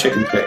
chicken pick.